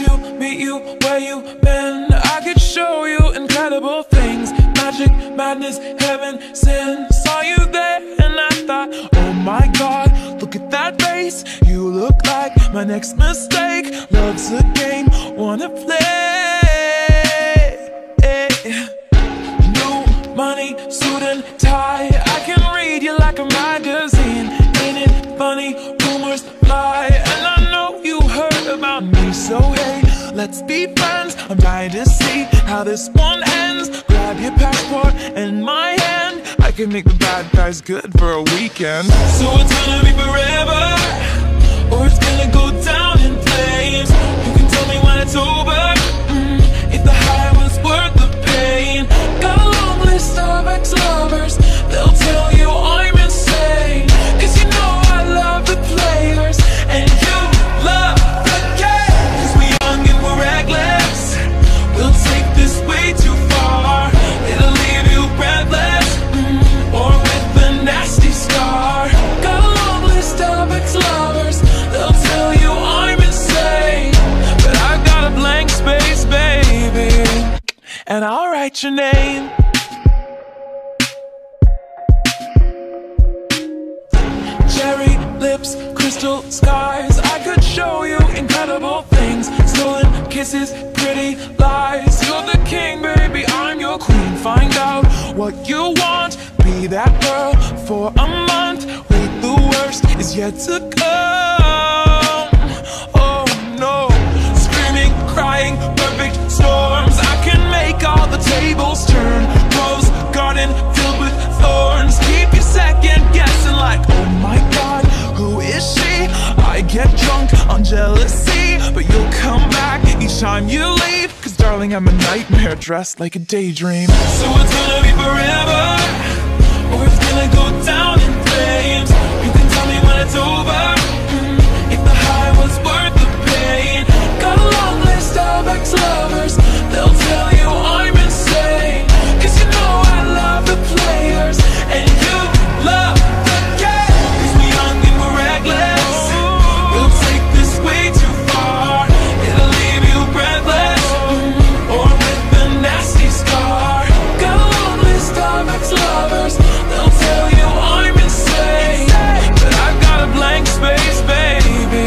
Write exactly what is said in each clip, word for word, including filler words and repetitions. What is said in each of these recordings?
you, meet you where you been. I could show you incredible things, magic, madness, heaven, sin. Saw you there and I thought, oh my God, look at that face. You look like my next mistake. Love's a game, wanna play. New money, suit and tie, I can read you like a magazine. Ain't it funny, rumors lie, and I know you heard about me. So hey, let's be friends, I'm dying to see how this one ends. Grab your passport and my hand, I can make the bad guys good for a weekend. So it's gonna be forever, or it's gonna go down in flames. You can tell me when it's over, mm, if the high was worth the pain. Got a long list of ex-lovers, they'll tell you I'm insane. Cause you know I love the players, and you love the game. Cause we're young and we're reckless, we'll take this way too far. It'll leave you breathless, mm, or with a nasty scar. Got a long list of ex-lovers, they'll tell you I'm insane. But I've got a blank space, baby, and I'll write your name. Cherry lips, crystal skies, I could show you incredible things. Stolen kisses, pretty lies, you're the king, baby, I'm your queen. Find out what you want, be that girl for a month. Wait, the worst is yet to come, oh no. Screaming, crying, perfect storms, I can make all the tables turn. Rose garden filled with thorns, keep you second guessing like, oh my God, who is she? I get drunk on jealousy, but you'll come back each time you leave. Cause darling, I'm a nightmare dressed like a daydream. So it's gonna be forever, or it's gonna go down in flames. You can tell me when it's over, mm, if the high was worth the pain. Got a long list of ex-lovers, they'll tell you I'm insane. Cause you know I love the players, and you love the game. Cause we're young and we're reckless, we'll take this way too far. It'll leave you breathless, mm, or with a nasty scar. Got a long list of ex-lovers, they'll tell you I'm insane. But I've got a blank space, baby,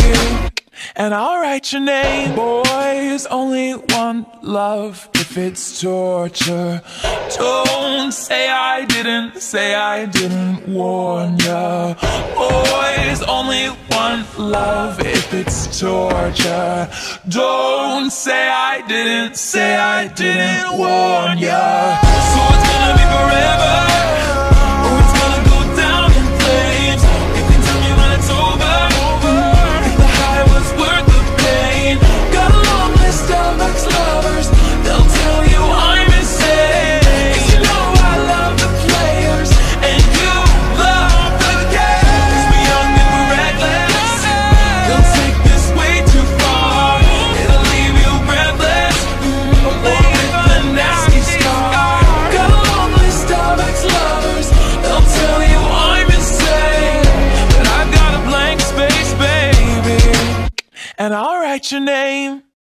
and I'll write your name. Boys only want love if it's torture. Don't say I didn't, say I didn't warn ya. Boys only want love if it's torture. Don't say I didn't, say I didn't warn ya. So it's gonna be forever, or it's gonna go down in flames. You can tell me when it's over, if the high was worth the pain. Got a long list of ex-lovers, they'll tell you I'm insane. Cause you know I love the players, and you love the game. Cause we're young and we're reckless, they'll take this way too far. It'll leave you breathless, mm, or with a nasty scar. Got a long list of ex-lovers, they'll tell you I'm insane. But I've got a blank space, baby, and I'll write your name.